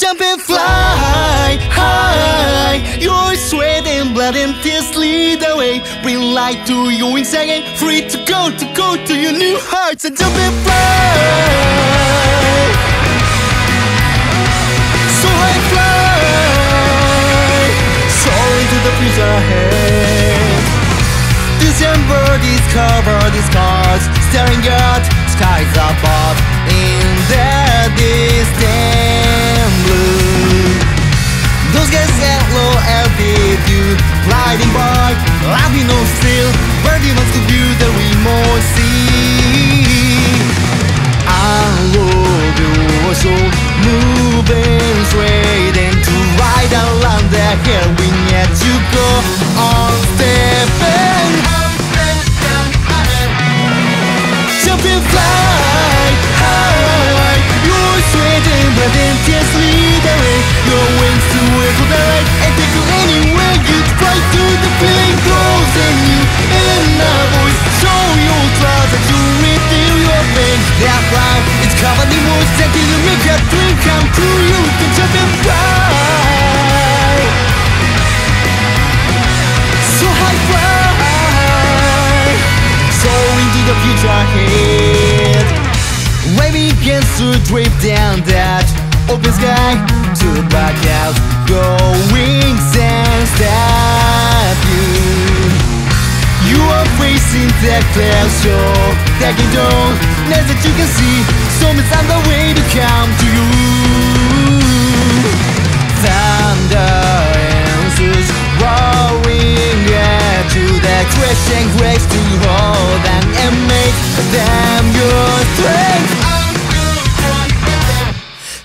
Jump and fly high. Your sweat and blood and tears lead the way. Bring light to your wings again. Free to go to your new hearts. And jump and fly. So high, fly. Soar into the future ahead. December discover these cars, staring at skies above in the distant blue. Those guys that low altitude, gliding by, laughing on still, burning off the view that we more see. I love your soul, moving straight and to ride around the hill. We need to go on stepping, jump and fly high. Your sweat and blood and tears lead the way. Your wings to echo the light and take you anywhere. You fly to the feeling grows in you. In our voice, show your clouds that you read through your veins. That life is covered in words that you make a dream come true. You can jump and fly. So high, fly. Soar into the future ahead. When it begins to drip down that open sky to black out, going sense that you are facing that cloud show that you don't know that you can see. So it's on the way to come to you. Thunder answers roaring at you, that crashing grace to hold on and make them your strength.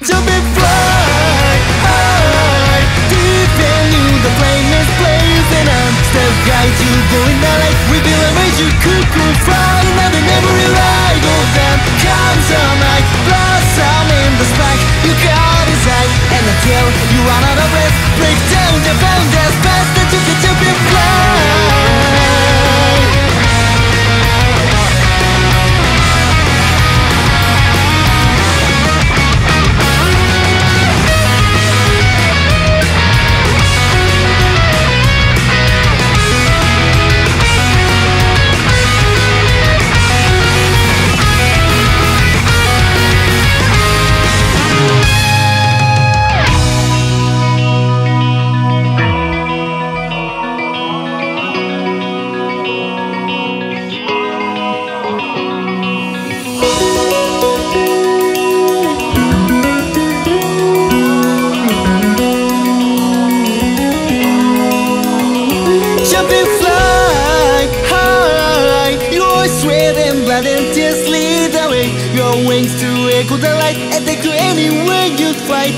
Jump and fly high, deep into the flameless blaze, and I'm still guide you going that light. Reveal a rage you could confide, another memory ride of them comes all night. Blossom in the spark you got inside, and until you run out of breath, break down the bound as fast that you can. Jump and fly.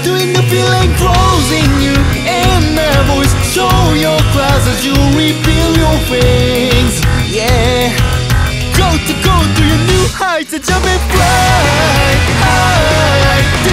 Doing the feeling grows in you, and my voice show your claws as you reveal your face. Yeah, go to your new heights and jump and fly high.